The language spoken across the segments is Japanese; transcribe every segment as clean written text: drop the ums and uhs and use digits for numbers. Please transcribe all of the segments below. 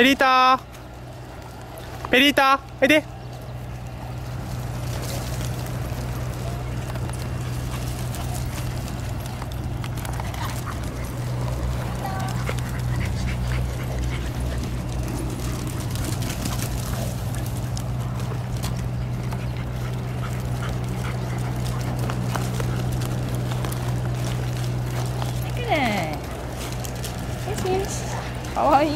ペリーター、ペリーター、おいで。かわいい。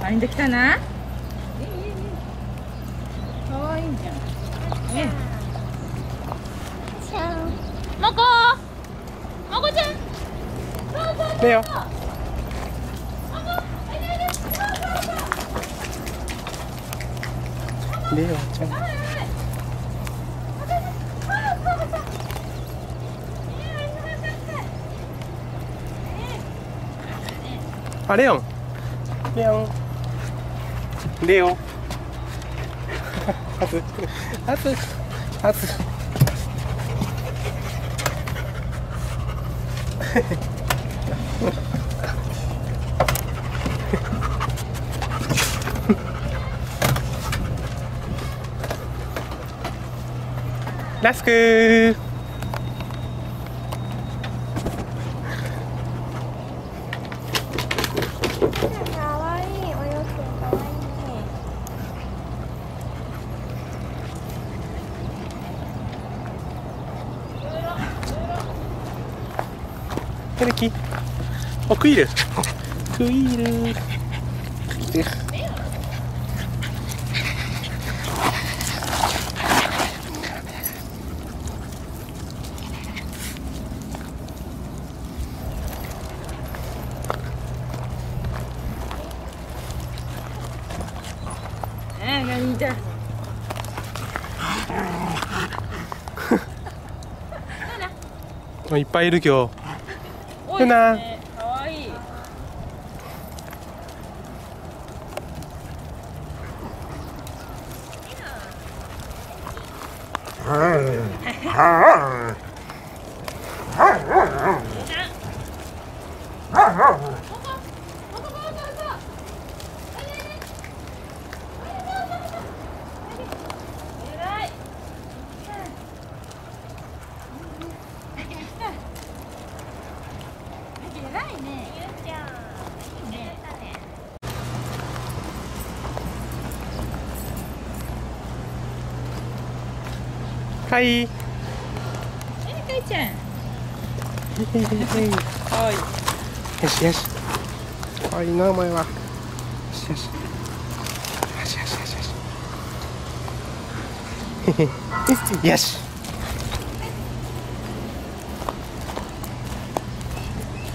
パリンできたな。かわいいじゃん。ね。モコ、モコちゃん。だよ。レオちゃん。あ、レオン。レオン。レオン、熱い熱い熱いラスクー、かわいい。お洋服かわいい。ペルキ、お、クイール、クイール、何だ。いっぱいいる今日。ふな、かわいい。かいい。かいちゃん。かわいい。よしよし。かわいいな、お前は。よしよし。よしよしよしよし。よし。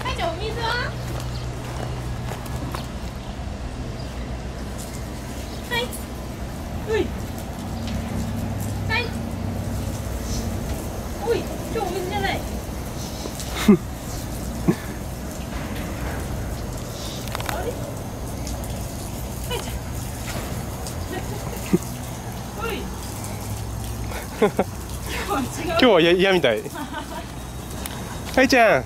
かいちゃん、お水は。はい。うい。今日お水じゃない。あれ？かいちゃん。おい。今日は嫌みたい。かいちゃん。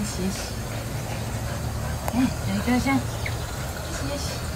よしよし。ね、やりたいじゃん。よしよし。